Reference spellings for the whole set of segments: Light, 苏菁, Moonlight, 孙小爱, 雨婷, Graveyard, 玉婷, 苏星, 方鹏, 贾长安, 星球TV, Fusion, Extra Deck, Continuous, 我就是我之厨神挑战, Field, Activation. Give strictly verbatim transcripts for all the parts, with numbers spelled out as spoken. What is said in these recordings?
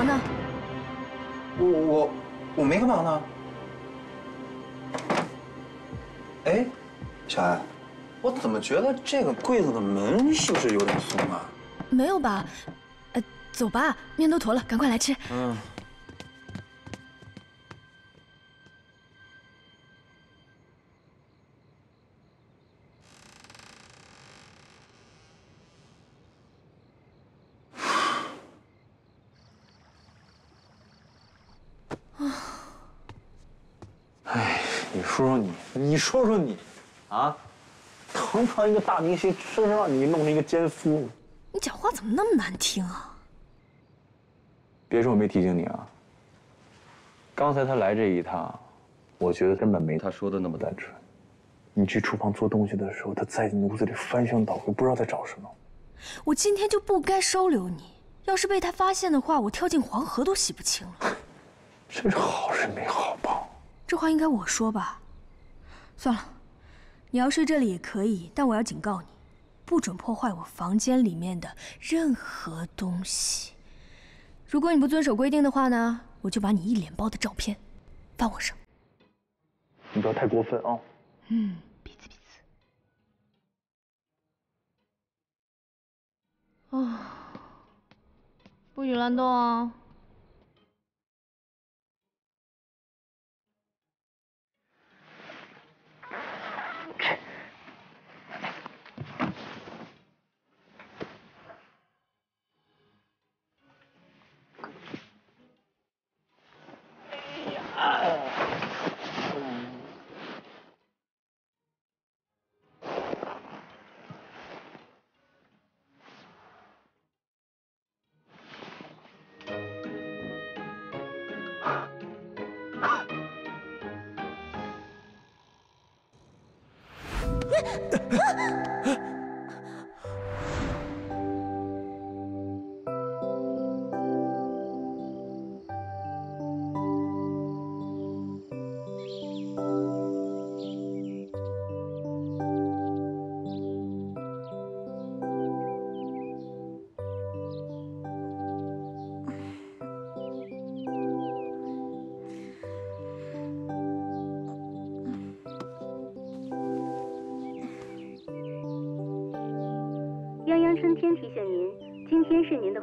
嘛呢？我我我没干嘛呢。哎，小艾，我怎么觉得这个柜子的门是不是有点松啊？没有吧？呃，走吧，面都坨了，赶快来吃。嗯。 说说你，你说说你，啊，堂堂一个大明星，真是让你弄成一个奸夫。你讲话怎么那么难听啊？别说我没提醒你啊。刚才他来这一趟，我觉得根本没他说的那么单纯。你去厨房做东西的时候，他在你屋子里翻箱倒柜，不知道在找什么。我今天就不该收留你，要是被他发现的话，我跳进黄河都洗不清了。真是好人没好报。这话应该我说吧。 算了，你要睡这里也可以，但我要警告你，不准破坏我房间里面的任何东西。如果你不遵守规定的话呢，我就把你一脸包的照片发我上。你不要太过分啊！嗯，彼此彼此。哦，不许乱动哦。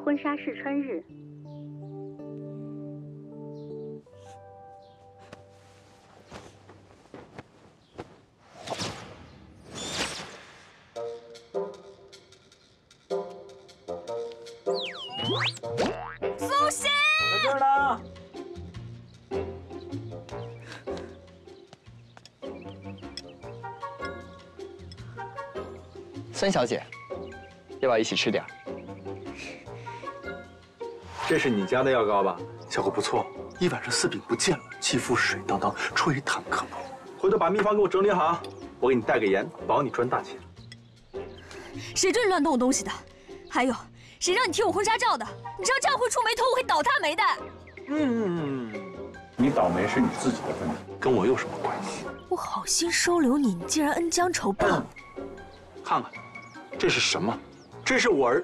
婚纱试穿日，苏西，在这儿呢。孙小姐，要不要一起吃点？ 这是你家的药膏吧？效果不错，一晚上四饼不见了，肌肤水当当，吹弹可破。回头把秘方给我整理好，我给你带个盐，保你赚大钱。谁准你乱动我东西的？还有，谁让你贴我婚纱照的？你知道这样会触霉头，我会倒塌霉的。嗯，你倒霉是你自己的问题，跟我有什么关系？我好心收留你，你竟然恩将仇报。看看，这是什么？这是我儿，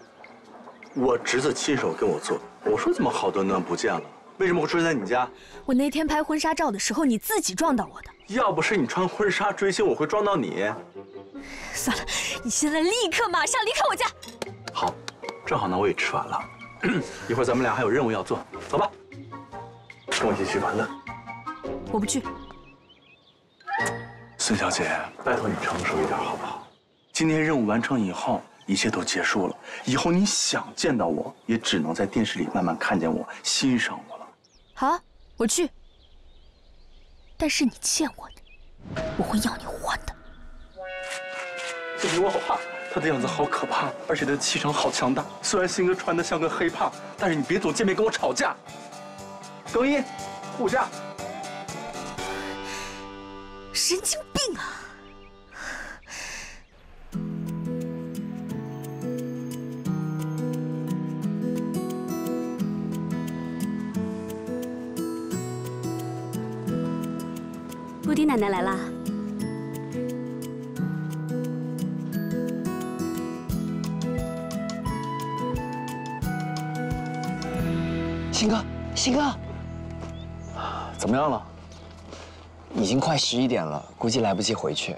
我侄子亲手跟我做的。 我说怎么好端端不见了？为什么会出现在你家？我那天拍婚纱照的时候，你自己撞到我的。要不是你穿婚纱追星，我会撞到你。算了，你现在立刻马上离开我家。好，正好呢，我也吃完了，一会儿咱们俩还有任务要做，走吧，跟我一起去玩乐。我不去。孙小姐，拜托你成熟一点好不好？今天任务完成以后。 一切都结束了，以后你想见到我，也只能在电视里慢慢看见我，欣赏我了。好，我去。但是你欠我的，我会要你还的。这女我好怕，她的样子好可怕，而且她的气场好强大。虽然新哥穿得像个黑怕，但是你别总见面跟我吵架。更衣，护驾。神经病啊！ 布丁奶奶来啦！新哥，新哥，怎么样了？已经快十一点了，估计来不及回去。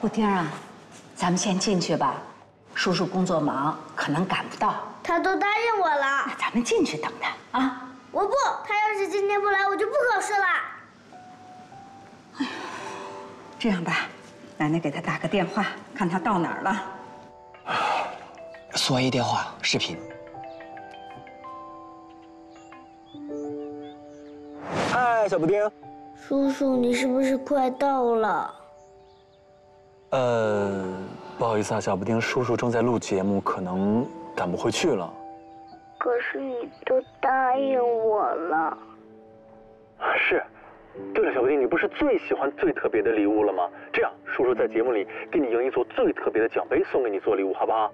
布丁啊，咱们先进去吧，叔叔工作忙，可能赶不到。他都答应我了，那咱们进去等他啊。我不，他要是今天不来，我就不考试了。哎呀，这样吧。 奶奶给他打个电话，看他到哪儿了。苏阿姨电话，视频。嗨，小布丁。叔叔，你是不是快到了？呃，不好意思啊，小布丁，叔叔正在录节目，可能赶不回去了。可是你都答应我了。是。 对了，小布丁，你不是最喜欢最特别的礼物了吗？这样，叔叔在节目里给你赢一座最特别的奖杯，送给你做礼物，好不好？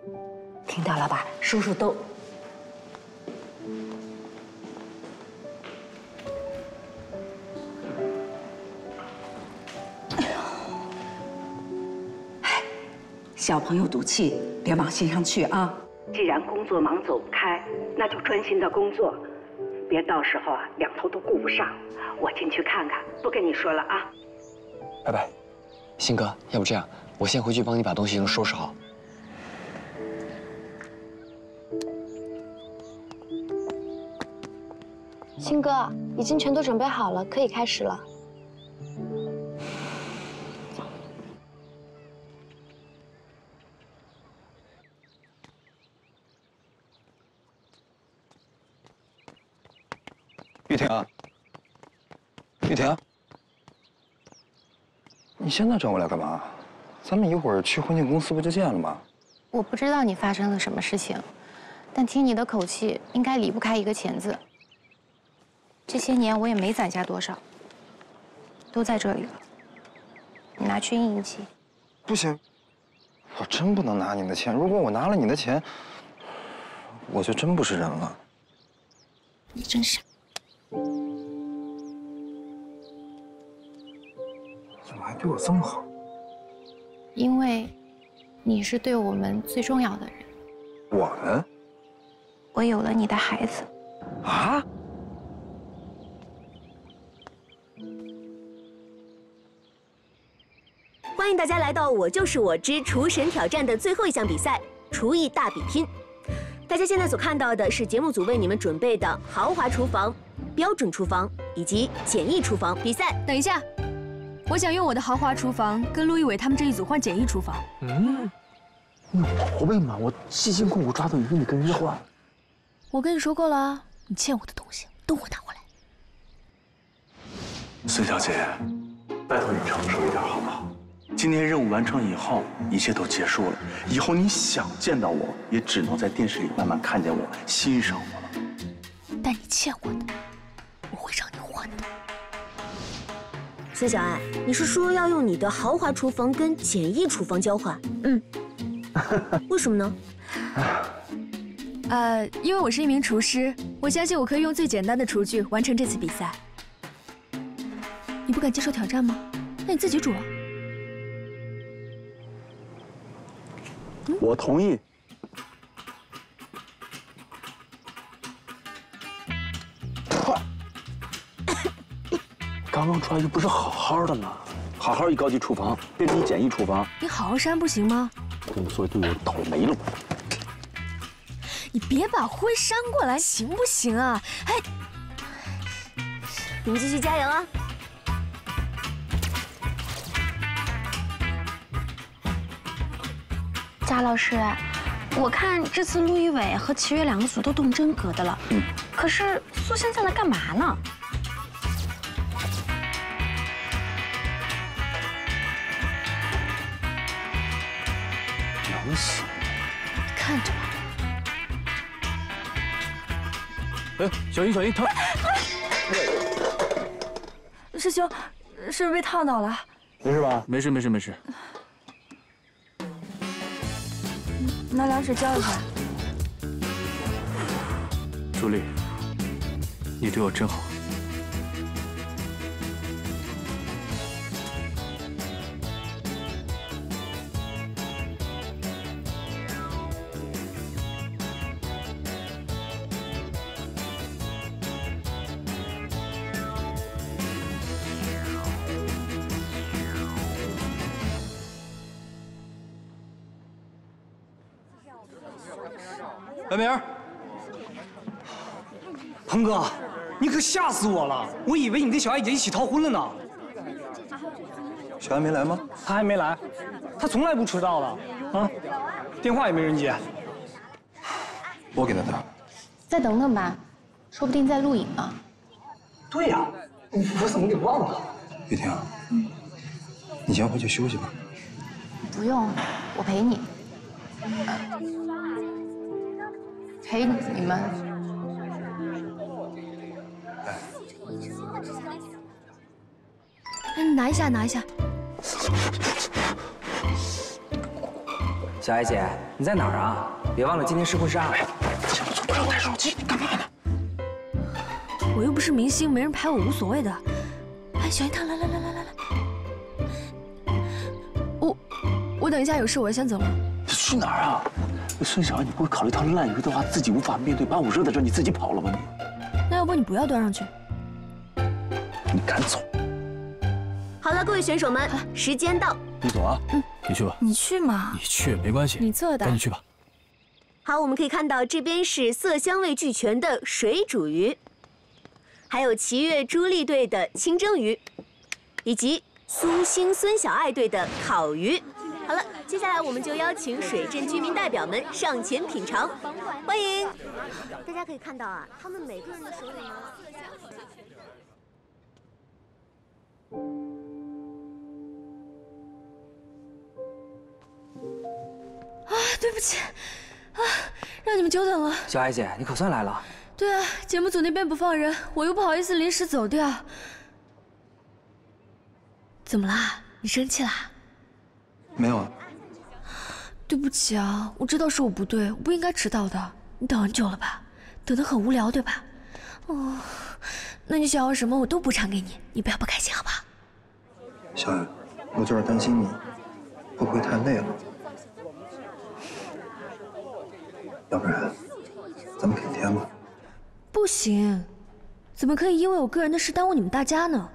听到了吧，叔叔都。哎，小朋友赌气，别往心上去啊！既然工作忙走不开，那就专心的工作。 别到时候啊，两头都顾不上。我进去看看，不跟你说了啊。拜拜，新哥，要不这样，我先回去帮你把东西都收拾好。新哥，已经全都准备好了，可以开始了。玉婷啊，玉婷，你现在找我来干嘛？咱们一会儿去婚庆公司不就见了吗？我不知道你发生了什么事情，但听你的口气，应该离不开一个钱字。这些年我也没攒下多少，都在这里了。你拿去印一期。不行，我真不能拿你的钱。如果我拿了你的钱，我就真不是人了。你真傻。 怎么还对我这么好？因为你是对我们最重要的人。我们？我有了你的孩子。啊？欢迎大家来到《我就是我之厨神挑战》的最后一项比赛——厨艺大比拼。大家现在所看到的是节目组为你们准备的豪华厨房。 标准厨房以及简易厨房比赛。等一下，我想用我的豪华厨房跟陆一伟他们这一组换简易厨房。嗯，你有毛病吧？我辛辛苦苦抓到鱼，你跟人家换。我跟你说过了啊，你欠我的东西都给我拿回来。孙小姐，拜托你成熟一点好不好？今天任务完成以后，一切都结束了。以后你想见到我，也只能在电视里慢慢看见我，欣赏我了。但你欠我的。 我会让你还的，孙小爱，你是说要用你的豪华厨房跟简易厨房交换？嗯，为什么呢？呃，因为我是一名厨师，我相信我可以用最简单的厨具完成这次比赛。你不敢接受挑战吗？那你自己煮啊。我同意。 刚刚出来就不是好好的吗？好好一高级厨房变成一简易厨房，你好好删不行吗？我所以对我倒霉了。你别把灰扇过来行不行啊？哎，你们继续加油啊！贾老师，我看这次陆一伟和齐月两个组都动真格的了。嗯。可是苏珊在那干嘛呢？ 看着吧。哎，小心小心，他！师兄，是不是被烫到了？没事吧？没事没事没事。拿凉水浇一下。朱莉，你对我真好。白明儿，鹏哥，你可吓死我了！我以为你跟小艾姐一起逃婚了呢。小艾没来吗？她还没来，她从来不迟到的啊，电话也没人接。我给她打。再等等吧，说不定在录影呢。对呀、啊，我怎么给忘了？雨婷，嗯，你先回去休息吧。不用，我陪你。 陪你们。哎，你拿一下，拿一下。小艾姐，你在哪儿啊？别忘了今天试婚纱。不让我带手机，干嘛呢？我又不是明星，没人拍我无所谓的。哎，小姨她，来来来来来来。我，我等一下有事，我先走了。 去哪儿啊？孙小艾，你不会考虑谈烂鱼的话，自己无法面对，把我热在这，你自己跑了吧你？那要不你不要端上去？你敢走？好了，各位选手们，时间到。你走啊？嗯，你去吧。你去嘛？你去没关系。你做的。赶紧去吧。好，我们可以看到这边是色香味俱全的水煮鱼，还有齐越朱莉队的清蒸鱼，以及苏星孙小艾队的烤鱼。 好了，接下来我们就邀请水镇居民代表们上前品尝，欢迎！大家可以看到啊，他们每个人的手里呢。啊，对不起，啊，让你们久等了。小艾姐，你可算来了。对啊，节目组那边不放人，我又不好意思临时走掉。怎么啦？你生气啦？ 没有啊，对不起啊，我知道是我不对，我不应该迟到的。你等很久了吧？等得很无聊，对吧？哦，那你想要什么我都补偿给你，你不要不开心，好不好？小艾，我就是担心你会不会太累了，要不然咱们改天吧。不行，怎么可以因为我个人的事耽误你们大家呢？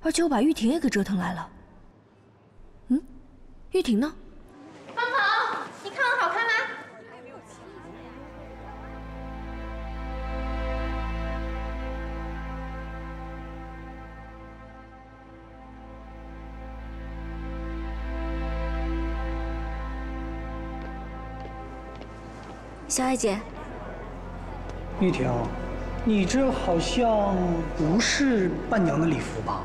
而且我把玉婷也给折腾来了。 玉婷呢？方总，你看我好看吗？小艾姐，玉婷，你这好像不是伴娘的礼服吧？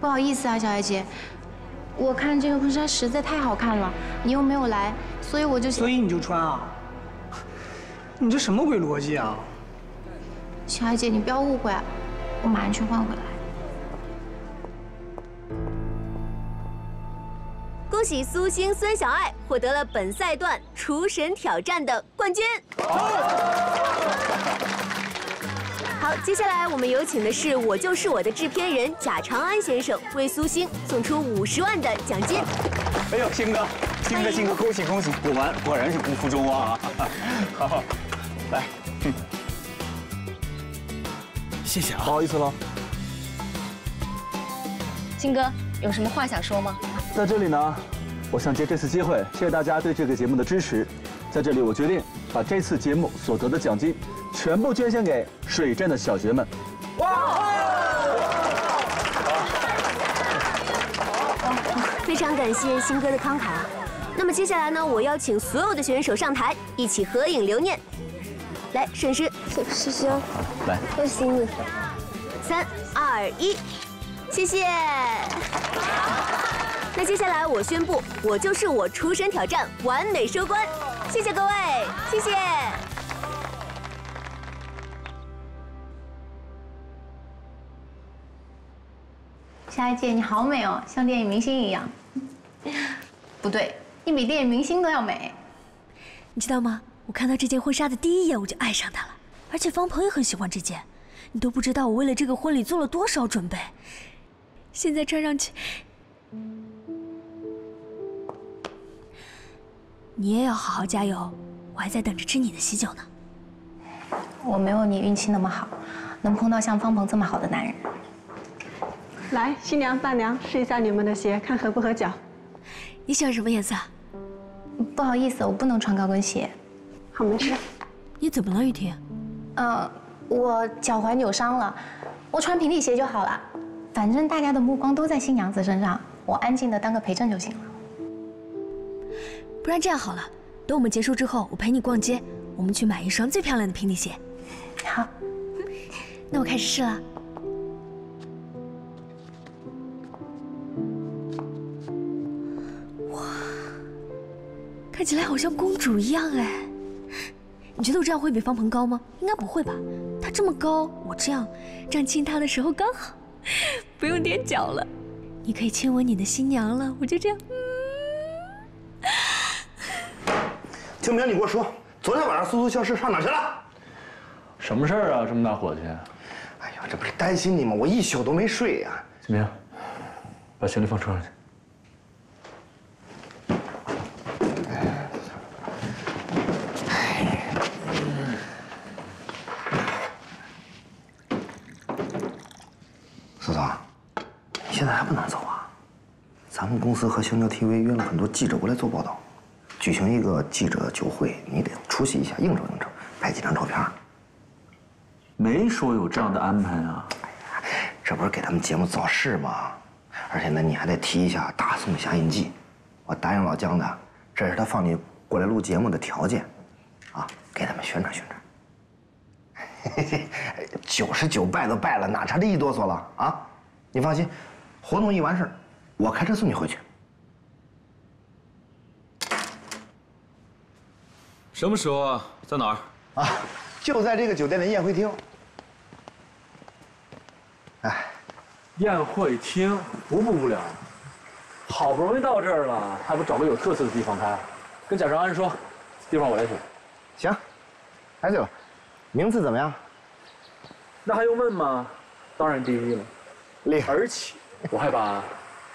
不好意思啊，小艾姐。 我看这个婚纱实在太好看了，你又没有来，所以我就所以你就穿啊？你这什么鬼逻辑啊？小艾姐，你不要误会，我马上去换回来。恭喜苏星孙小艾获得了本赛段厨神挑战的冠军。好，接下来我们有请的是《我就是我》的制片人贾长安先生，为苏星送出五十万的奖金。哎呦，星哥，星哥，星哥，恭喜恭喜！果然果然是不负众望啊！好，好，来，嗯，谢谢啊，不好意思了。星哥，有什么话想说吗？在这里呢，我想借这次机会，谢谢大家对这个节目的支持。在这里，我决定把这次节目所得的奖金。 全部捐献给水镇的小学们。哇！非常感谢星哥的慷慨啊！那么接下来呢，我邀请所有的选手上台，一起合影留念。来，顺师，师兄，来，恭喜你！三二一，谢谢。那接下来我宣布，我就是我厨神挑战完美收官。谢谢各位，谢谢。 小艾姐，你好美哦，像电影明星一样。不对，你比电影明星都要美。你知道吗？我看到这件婚纱的第一眼我就爱上它了，而且方鹏也很喜欢这件。你都不知道我为了这个婚礼做了多少准备。现在穿上去，你也要好好加油。我还在等着吃你的喜酒呢。我没有你运气那么好，能碰到像方鹏这么好的男人。 来，新娘伴娘试一下你们的鞋，看合不合脚。你喜欢什么颜色？不好意思，我不能穿高跟鞋。好，没事。你怎么了，雨婷？呃，我脚踝扭伤了，我穿平底鞋就好了。反正大家的目光都在新娘子身上，我安静的当个陪衬就行了。不然这样好了，等我们结束之后，我陪你逛街，我们去买一双最漂亮的平底鞋。好，那我开始试了。 看起来好像公主一样哎，你觉得我这样会比方鹏高吗？应该不会吧，他这么高，我这样这样亲他的时候刚好，不用踮脚了。你可以亲吻你的新娘了，我就这样。嗯。清明，你给我说，昨天晚上苏苏消失上哪去了？什么事儿啊？这么大火气？哎呀，这不是担心你吗？我一宿都没睡呀。清明，把行李放车上去。 公司和星球 T V 约了很多记者过来做报道，举行一个记者酒会，你得出席一下，应酬应酬，拍几张照片。没说有这样的安排啊！这不是给他们节目造势吗？而且呢，你还得提一下大宋侠印记。我答应老姜的，这是他放你过来录节目的条件，啊，给他们宣传宣传。九十九拜都拜了，哪查这一哆嗦了啊？你放心，活动一完事 我开车送你回去。什么时候啊？在哪儿？啊，就在这个酒店的宴会厅。哎，宴会厅无不无聊？好不容易到这儿了，还不找个有特色的地方开？跟贾长安说，地方我来选。行。哎，对了，名次怎么样？那还用问吗？当然第一了。厉害！而且我还把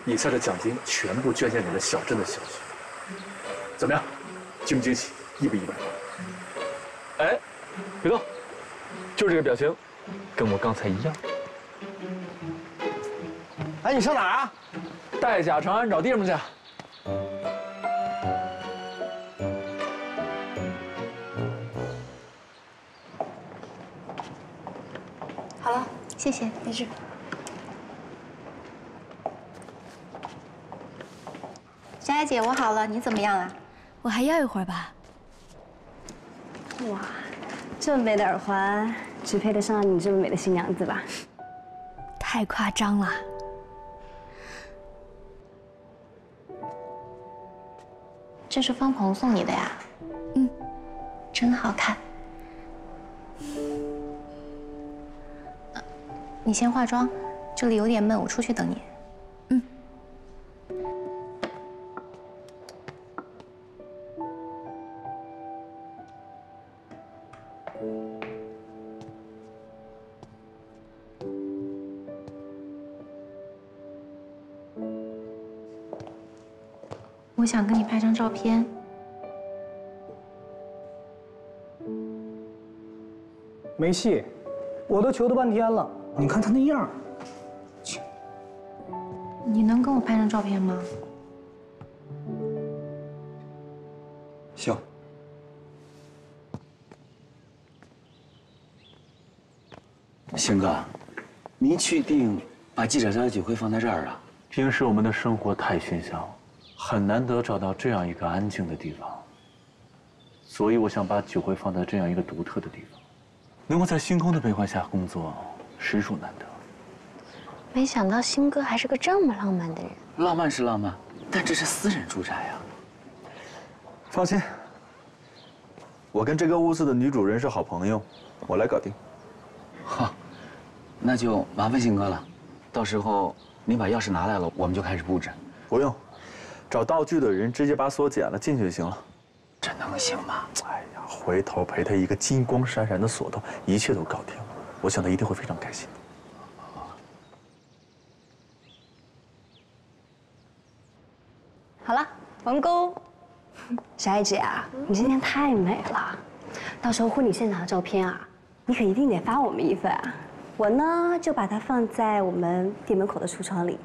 以下的奖金全部捐献给了小镇的小学，怎么样？惊不惊喜？意不意外？哎，别动，就是这个表情，跟我刚才一样。哎，你上哪儿啊？带贾长安找地方去。好了，谢谢，没事。 佳佳姐，我好了，你怎么样啊？我还要一会儿吧。哇，这么美的耳环，只配得上你这么美的新娘子吧？太夸张了。这是方鹏送你的呀？嗯，真好看。你先化妆，这里有点闷，我出去等你。 我想跟你拍张照片。没戏，我都求他半天了。你看他那样，切。你能跟我拍张照片吗？行。星哥，您确定把记者招待酒会放在这儿啊？平时我们的生活太喧嚣。 很难得找到这样一个安静的地方，所以我想把酒会放在这样一个独特的地方。能够在星空的背后下工作，实属难得。没想到星哥还是个这么浪漫的人。浪漫是浪漫，但这是私人住宅啊。放心，我跟这个屋子的女主人是好朋友，我来搞定。好，那就麻烦星哥了。到时候你把钥匙拿来了，我们就开始布置。不用。 找道具的人直接把锁剪了进去就行了，这能行吗？哎呀，回头陪他一个金光闪闪的锁头，一切都搞定了。我想他一定会非常开心。好了，完工。小爱姐啊，你今天太美了，到时候婚礼现场的照片啊，你可一定得发我们一份啊。我呢，就把它放在我们店门口的橱窗里。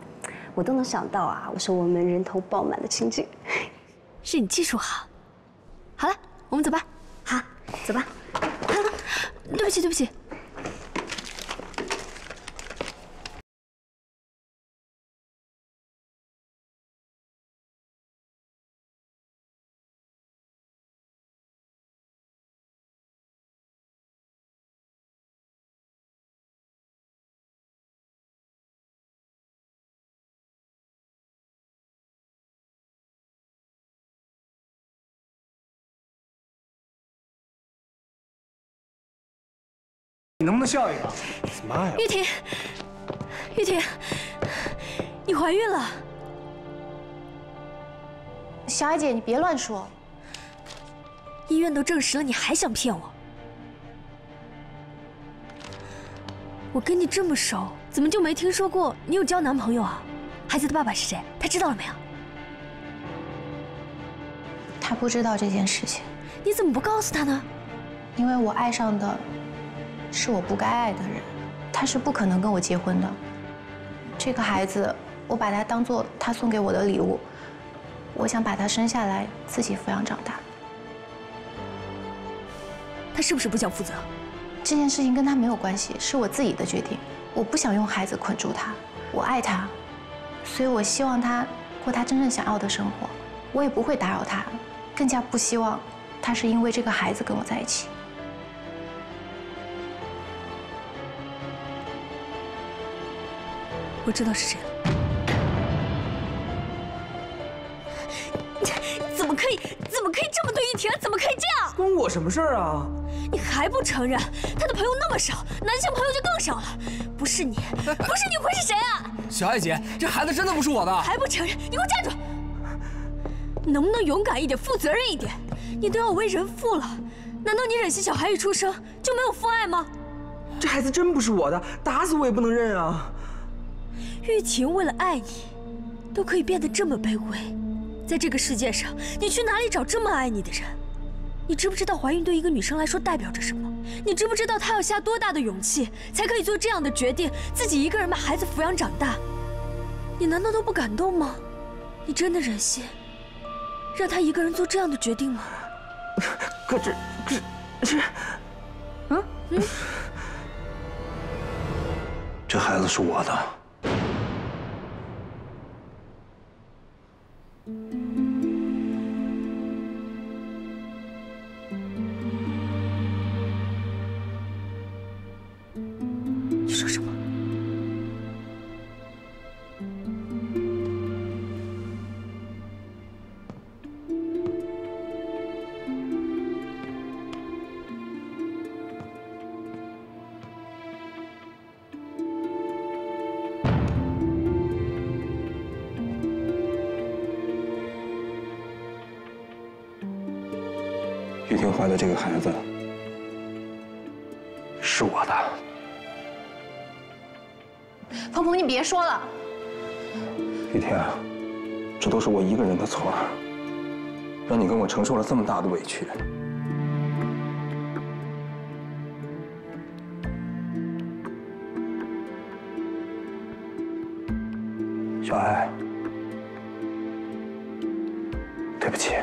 我都能想到啊，我是我们人头爆满的情景，是你技术好。好了，我们走吧。好。走吧。对不起，对不起。 你能不能笑一个？妈呀！玉婷，玉婷，你怀孕了！小艾姐，你别乱说。医院都证实了，你还想骗我？我跟你这么熟，怎么就没听说过你有交男朋友啊？孩子的爸爸是谁？他知道了没有？他不知道这件事情。你怎么不告诉他呢？因为我爱上的。 是我不该爱的人，他是不可能跟我结婚的。这个孩子，我把他当做他送给我的礼物，我想把他生下来，自己抚养长大。他是不是不想负责？这件事情跟他没有关系，是我自己的决定。我不想用孩子捆住他，我爱他，所以我希望他过他真正想要的生活。我也不会打扰他，更加不希望他是因为这个孩子跟我在一起。 我知道是谁了。怎么可以？怎么可以这么对玉婷？怎么可以这样？关我什么事儿啊？你还不承认？他的朋友那么少，男性朋友就更少了。不是你，不是你会是谁啊？小艾姐，这孩子真的不是我的。还不承认？你给我站住！能不能勇敢一点，负责任一点？你都要为人父了，难道你忍心小孩一出生就没有父爱吗？这孩子真不是我的，打死我也不能认啊！ 玉婷为了爱你，都可以变得这么卑微，在这个世界上，你去哪里找这么爱你的人？你知不知道怀孕对一个女生来说代表着什么？你知不知道她要下多大的勇气，才可以做这样的决定，自己一个人把孩子抚养长大？你难道都不感动吗？你真的忍心让她一个人做这样的决定吗？可这这这……嗯嗯，这孩子是我的。 你说什么？玉婷怀的这个孩子是我的。 鹏鹏，你别说了。雨天，这都是我一个人的错，让你跟我承受了这么大的委屈。小艾，对不起。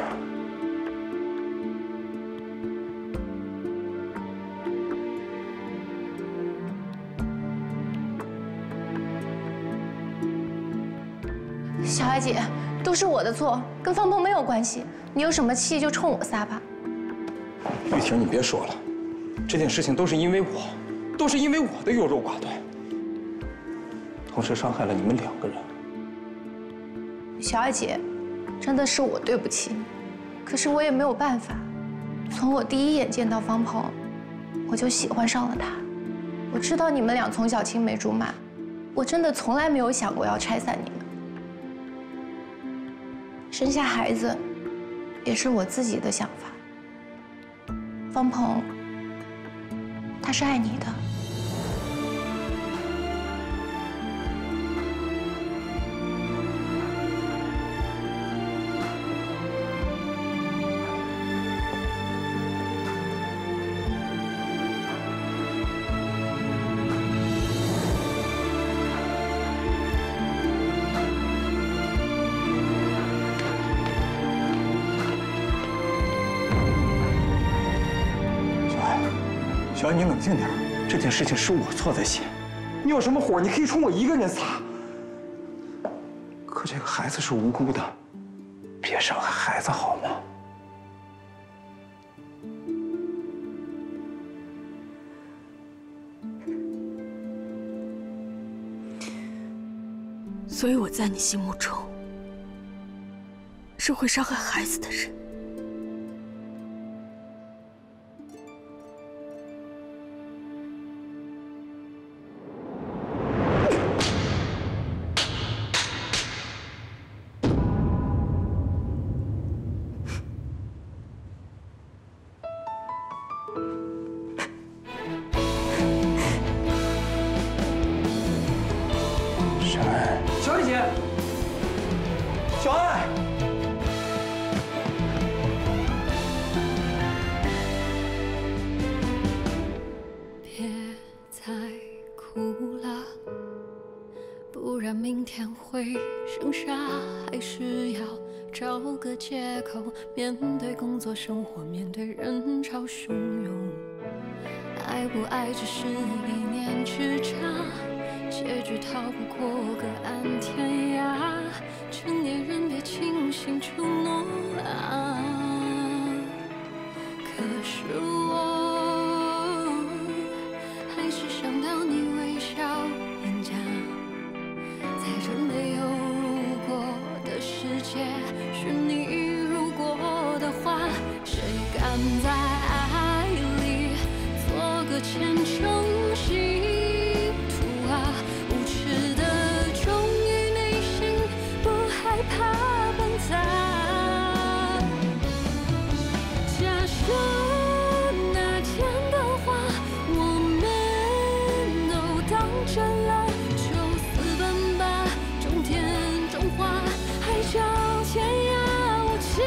小艾姐，都是我的错，跟方鹏没有关系。你有什么气就冲我撒吧。雨婷，你别说了，这件事情都是因为我，都是因为我的优柔寡断，同时伤害了你们两个人。小艾姐，真的是我对不起你，可是我也没有办法。从我第一眼见到方鹏，我就喜欢上了他。我知道你们俩从小青梅竹马，我真的从来没有想过要拆散你们。 生下孩子，也是我自己的想法。方鹏，他是爱你的。小安，你冷静点，这件事情是我错在先。你有什么火，你可以冲我一个人撒。可这个孩子是无辜的，别伤害孩子好吗？ 所以我在你心目中是会伤害孩子的人。面对工作、生活，面对人潮汹涌，爱不爱只是一念之差，结局逃不过各安天涯。成年人别轻信承诺啊！可是我还是想到你微笑脸颊，在这没有如果的世界，是你。 谁敢在爱里做个虔诚信徒啊？无耻的忠于内心，不害怕奔砸。假设那天的话，我们都当真了，就私奔吧，种田种花，海角天涯无界。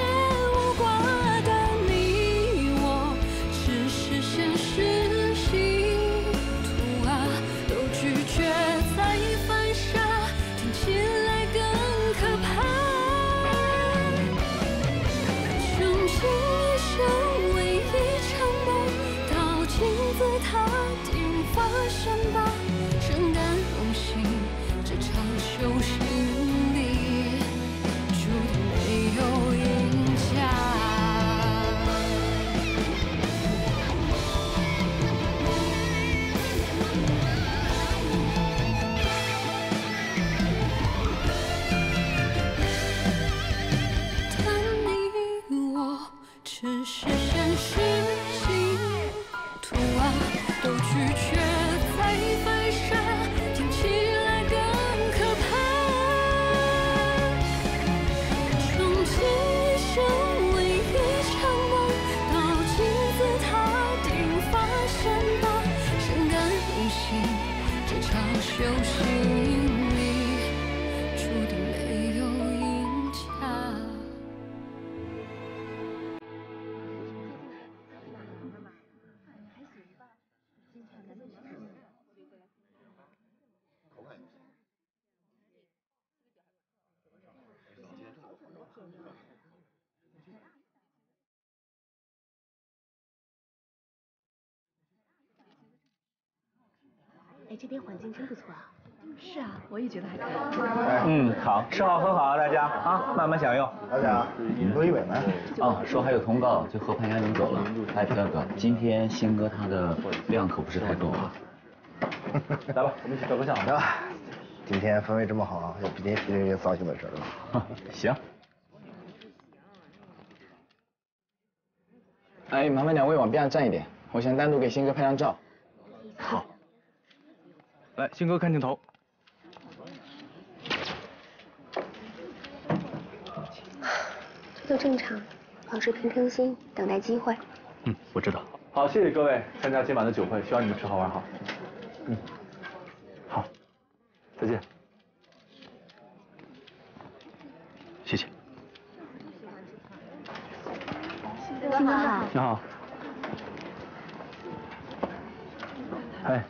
哎，这边环境真不错啊！是啊，我也觉得还可以。嗯，好，吃好喝好啊，大家啊，慢慢享用。老蒋，你喝一杯吗？啊，说还有通告，就和潘家宁走了。哎，不要不要，今天仙哥他的量可不是太够啊。来吧，我们一起照个相。来吧，今天氛围这么好，也不禁提这些糟心的事了。行。哎，麻烦两位往边上站一点，我想单独给仙哥拍张照。好。 来，星哥看镜头。这都正常，保持平常心，等待机会。嗯，我知道。好，谢谢各位参加今晚的酒会，希望你们吃好玩好。嗯，好，再见。谢谢。星哥好。你好。嗨。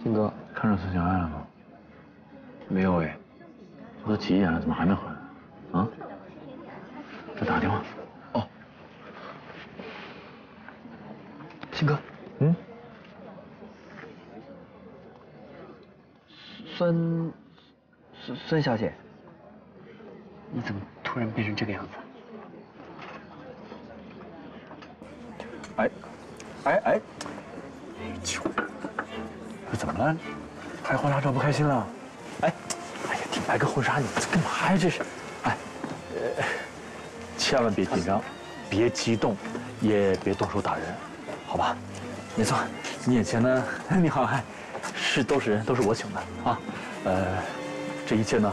星哥，看上孙小爱了吗？没有哎，我都几点了，怎么还没回来？啊？再打个电话。哦。孙孙孙小姐，你怎么突然变成这个样子？哎，哎哎，求你怎么了？拍婚纱照不开心了？哎，哎呀，你拍个婚纱你这干嘛呀？这是，哎，呃，千万别紧张，别激动，也别动手打人，好吧？没错，你眼前呢，你好，哎。 是，都是人，都是我请的啊。呃，这一切呢，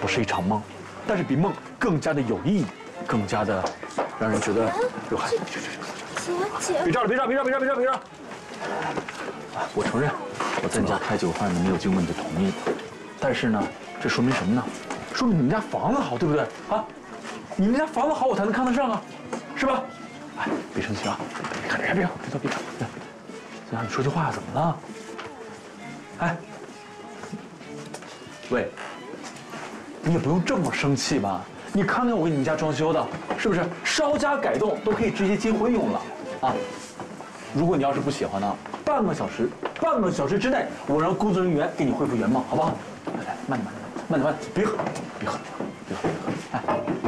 不是一场梦，但是比梦更加的有意义，更加的让人觉得有嗨。去去去！姐姐，别照了，别照，别照，别照，别照，别照！啊，我承认，我在你家开酒饭呢，没有经过你的同意。但是呢，这说明什么呢？说明你们家房子好，对不对啊？你们家房子好，我才能看得上啊，是吧？哎，别生气啊！别看，别看，别看，别看，别看！这让你说这话怎么了？ 哎，喂，你也不用这么生气吧？你看看我给你们家装修的，是不是稍加改动都可以直接结婚用了啊？如果你要是不喜欢呢，半个小时，半个小时之内，我让工作人员给你恢复原貌，好不好？来来，慢点，慢点，慢点，别喝，别喝，别喝，别喝！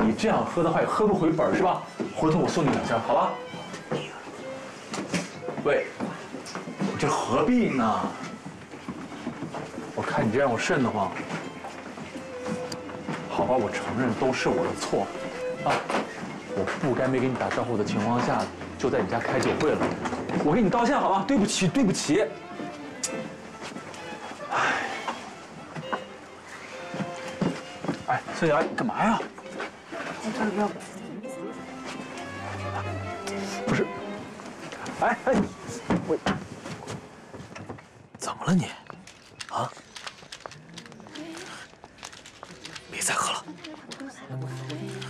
哎，你这样喝的话也喝不回本是吧？回头我送你两箱，好吧？喂，这何必呢？ 我看你这样我瘆得慌。好吧，我承认都是我的错，啊，我不该没给你打招呼的情况下就在你家开酒会了，我给你道歉好吗？对不起，对不起。哎，哎，孙小姐，你干嘛呀？不是，哎哎，我怎么了你？ 啊！别再喝了，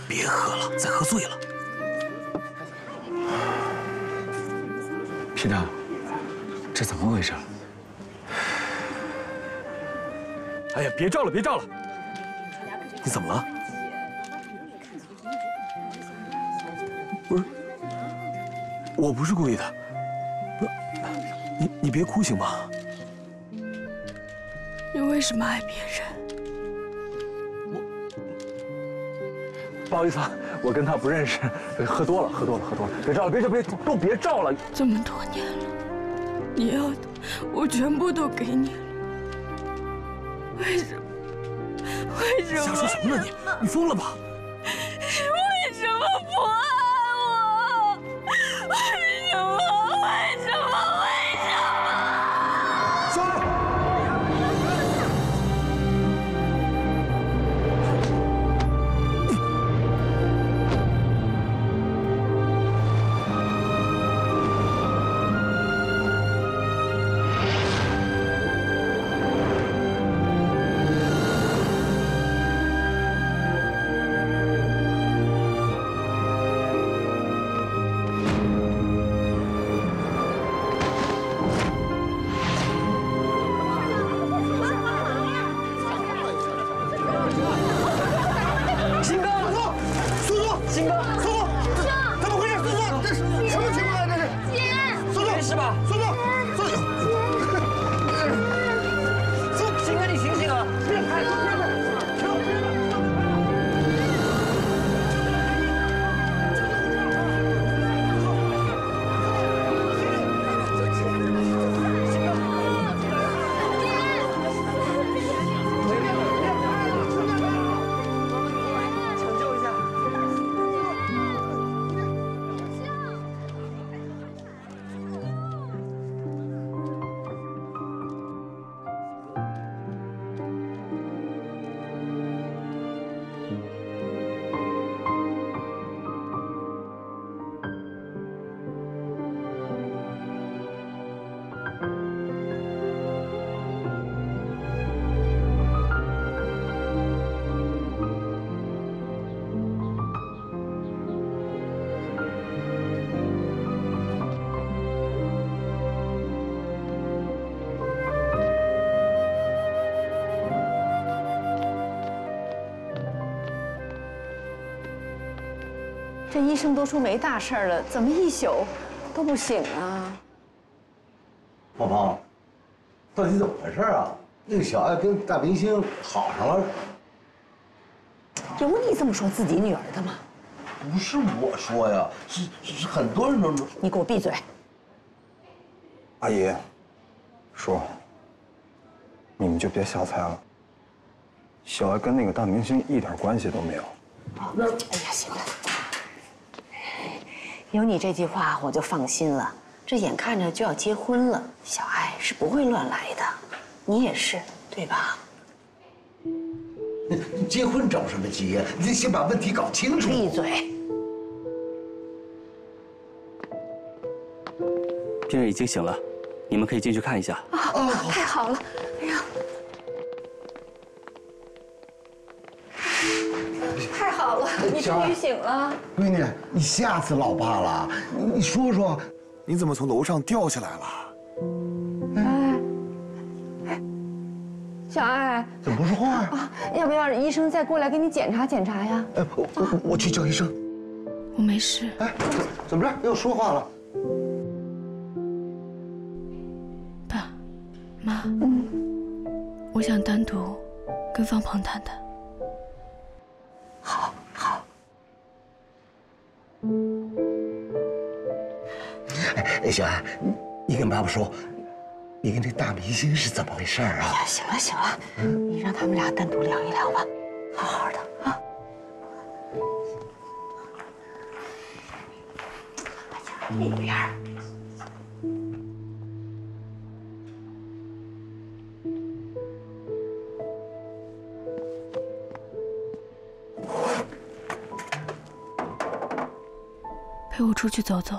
别喝了，再喝醉了。皮蛋，这怎么回事？哎呀，别照了，别照了！你怎么了？不是，我不是故意的。不，你你别哭行吗？ 你为什么爱别人？我不好意思啊，我跟他不认识，喝多了，喝多了，喝多了，别照了，别照，别都别照了。这么多年了，你要的我全部都给你了，为什么？为什么？瞎说什么呢你？你疯了吧？为什么不爱我？为什么？为什么？为什么？ 这医生都说没大事了，怎么一宿都不醒啊？宝宝，到底怎么回事啊？那个小爱跟大明星好上了。容你这么说自己女儿的吗？不是我说呀，是是很多人都说。你给我闭嘴！阿姨，叔，你们就别瞎猜了。小爱跟那个大明星一点关系都没有。那哎呀，行了，有你这句话我就放心了。 这眼看着就要结婚了，小爱是不会乱来的，你也是，对吧？你结婚着什么急呀？你得先把问题搞清楚。闭嘴！病人已经醒了，你们可以进去看一下。啊，太好了！哎呀，太好了，你终于醒了。闺女，你吓死老爸了，你说说。 你怎么从楼上掉下来了？哎，哎，小爱，怎么不说话啊？要不要医生再过来给你检查检查呀？哎，我我我去叫医生。我没事。哎，怎么着？又说话了？爸妈，嗯，我想单独跟方鹏谈谈。好，好。 哎，小安，你跟爸爸说，你跟这大明星是怎么回事啊？哎呀，行了行了，你让他们俩单独聊一聊吧，好好的啊。哎呀，里边儿。陪我出去走走。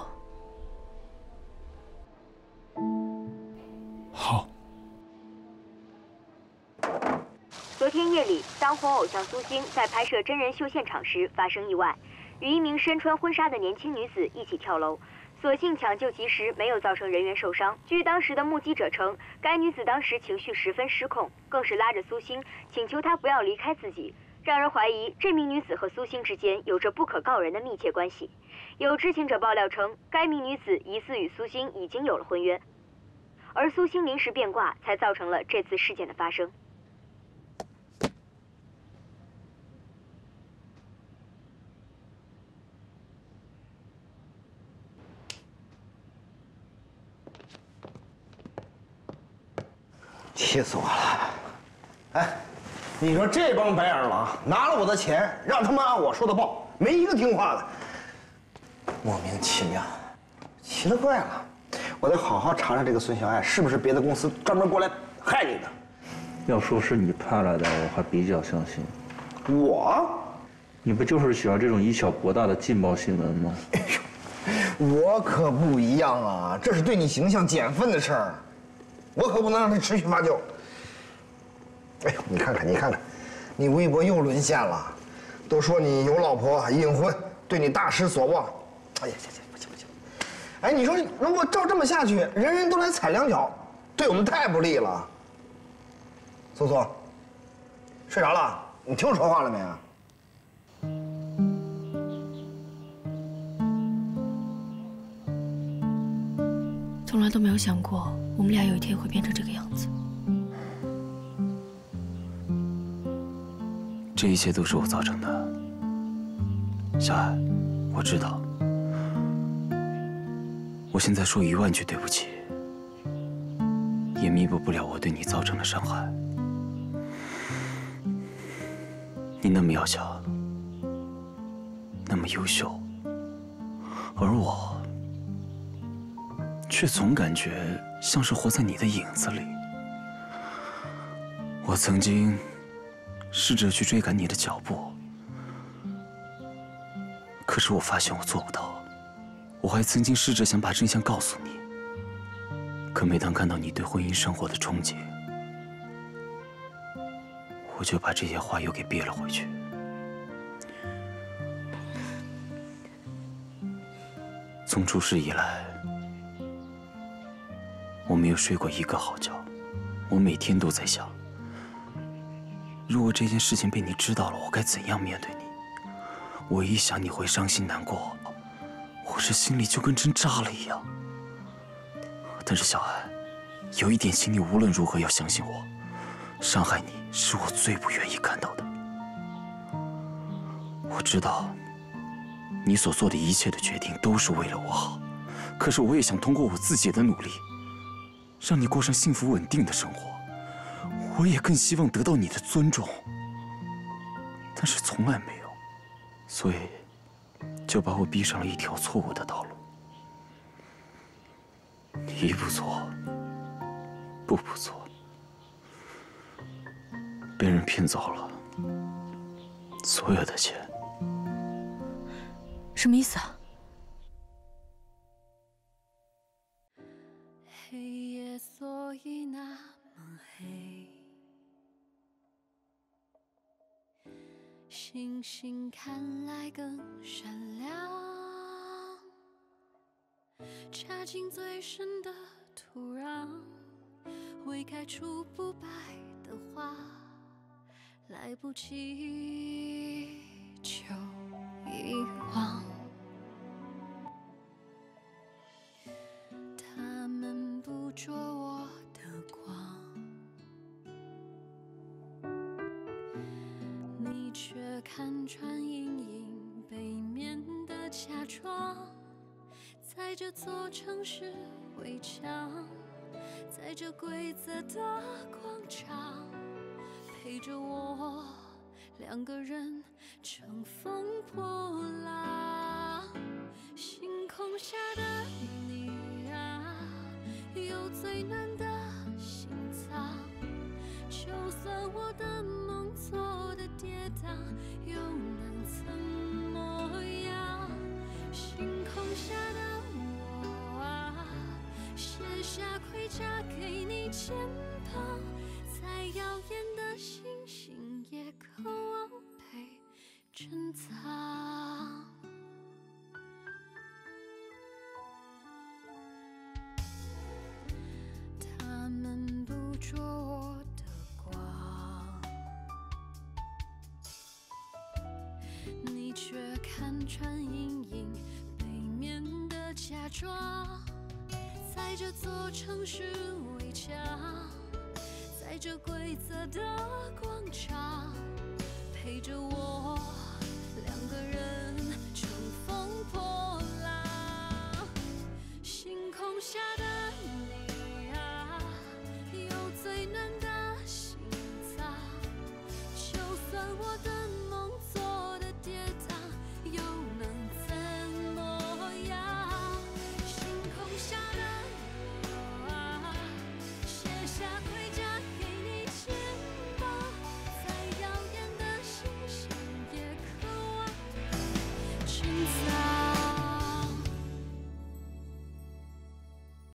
当红偶像苏菁在拍摄真人秀现场时发生意外，与一名身穿婚纱的年轻女子一起跳楼，所幸抢救及时，没有造成人员受伤。据当时的目击者称，该女子当时情绪十分失控，更是拉着苏菁请求她不要离开自己，让人怀疑这名女子和苏菁之间有着不可告人的密切关系。有知情者爆料称，该名女子疑似与苏菁已经有了婚约，而苏菁临时变卦，才造成了这次事件的发生。 气死我了！哎，你说这帮白眼狼拿了我的钱，让他们按我说的报，没一个听话的，莫名其妙，奇了怪了！我得好好查查这个孙小爱是不是别的公司专门过来害你的。要说是你派来的，我还比较相信。我？你不就是喜欢这种以小博大的劲爆新闻吗？哎呦，我可不一样啊，这是对你形象减分的事儿。 我可不能让他持续发酵。哎呦，你看看，你看看，你微博又沦陷了，都说你有老婆隐婚，对你大失所望。哎呀，行行，不行不行。哎，你说如果照这么下去，人人都来踩两脚，对我们太不利了。苏苏，睡着了？你听我说话了没有？ 从来都没有想过，我们俩有一天会变成这个样子。这一切都是我造成的，小爱，我知道。我现在说一万句对不起，也弥补不了我对你造成的伤害。你那么渺小，那么优秀，而我。 却总感觉像是活在你的影子里。我曾经试着去追赶你的脚步，可是我发现我做不到。我还曾经试着想把真相告诉你，可每当看到你对婚姻生活的憧憬，我就把这些话又给憋了回去。从出事以来。 我没有睡过一个好觉，我每天都在想，如果这件事情被你知道了，我该怎样面对你？我一想你会伤心难过，我这心里就跟针扎了一样。但是小安，有一点，请你无论如何要相信我，伤害你是我最不愿意看到的。我知道，你所做的一切的决定都是为了我好，可是我也想通过我自己的努力，让你过上幸福稳定的生活。我也更希望得到你的尊重，但是从来没有，所以就把我逼上了一条错误的道路。 一不错，步步错，被人骗走了所有的钱，什么意思啊？黑夜所以那么黑，星星看来更闪亮。 插进最深的土壤，未开出不败的花，来不及就遗忘。他们捕捉我的光，你却看穿阴影背面的假装。 在这座城市围墙，在这规则的广场，陪着我两个人乘风破浪。星空下的你啊，有最暖的心脏。就算我的梦做的跌宕，又能怎么样？星空下的。 卸下盔甲，给你肩膀，再耀眼的星星也渴望被珍藏。他们捕捉我的光，你却看穿阴影背面的假装。 在这座城市围墙，在这规则的广场，陪着我两个人乘风破浪。星空下的。